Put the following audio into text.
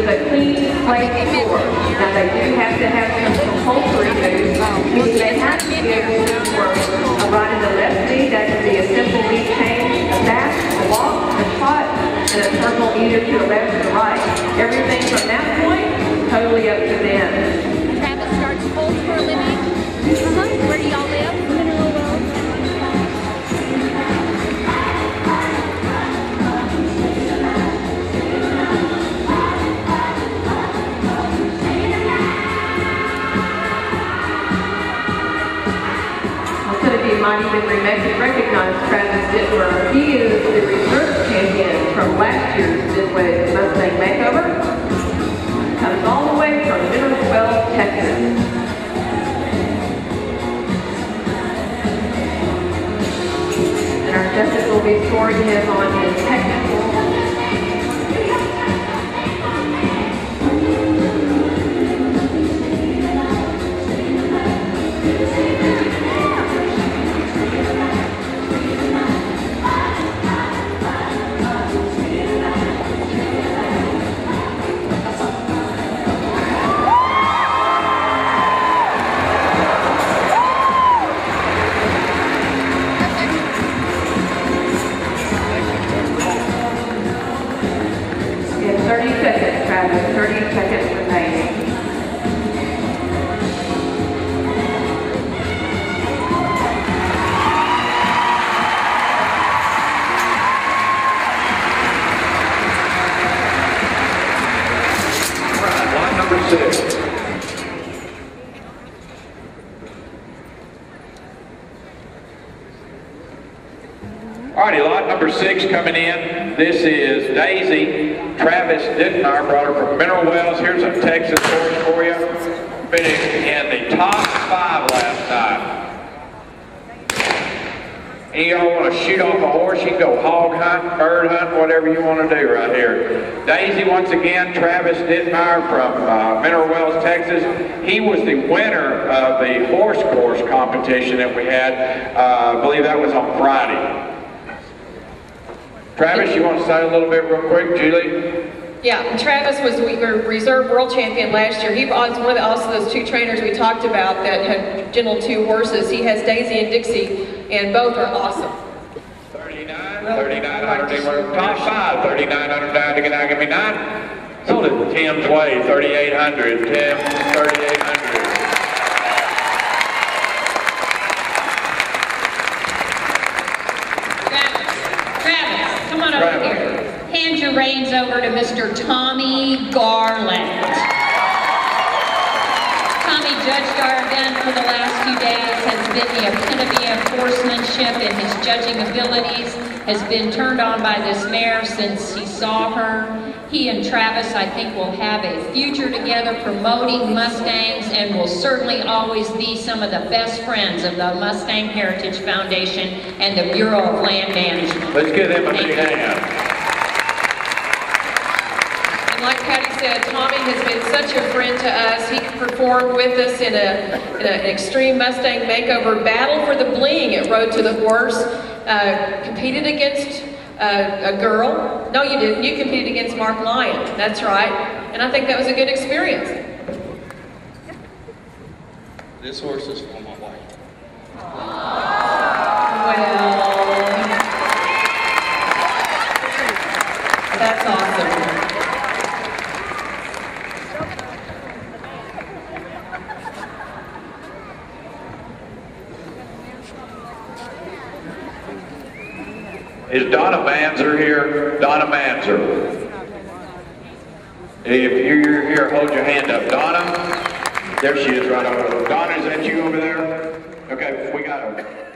with a clean slate floor. Now they do have to have some compulsory moves, which may not be able to work. A rod in the left knee, that could be a simple knee change, a back, a walk, a trot, and a circle either to the left or the right. Everything from that point, totally up to them. Travis starts full for a living. Where do y'all live? Mineral Wells. Might even recognize Travis Dittmer. He is the reserve champion from last year's Midwest Mustang Makeover. Comes all the way from Mineral Wells, Texas. And our judges will be scoring him on his technical. Alrighty, lot number 6 coming in. This is Daisy. Travis Dittmer brought her from Mineral Wells. Here's some Texas horse for you. Finished in the top 5 last time. And y'all want to shoot off a horse, you can go hog hunt, bird hunt, whatever you want to do right here. Daisy, once again, Travis Dittmer from Mineral Wells, Texas. He was the winner of the horse course competition that we had. I believe that was on Friday. Travis, you want to say a little bit real quick, Julie? Yeah, Travis was we were reserve world champion last year. He was one of the, also those 2 trainers we talked about that had gentled 2 horses. He has Daisy and Dixie, and both are awesome. 39, top 5, 3909 to get out, give me 9. Sold it. Tim's way, 3800. Tim, 3800. Hand your reins over to Mr. Tommy Garland. Tommy judged our event for the last few days, has been the epitome of horsemanship, and his judging abilities has been turned on by this mare since he saw her. He and Travis, I think, will have a future together promoting Mustangs and will certainly always be some of the best friends of the Mustang Heritage Foundation and the Bureau of Land Management. Let's give them a big hand. Like Patty said, Tommy has been such a friend to us. He performed with us in an extreme Mustang makeover battle for the bling at Road to the Horse. Competed against a girl. No, you didn't. You competed against Mark Lyon. That's right. And I think that was a good experience. This horse is for my wife. Well, that's awesome. Is Donna Manzer here? Donna Manzer. If you're here, hold your hand up. Donna, there she is right over there. Donna, is that you over there? Okay, we got her.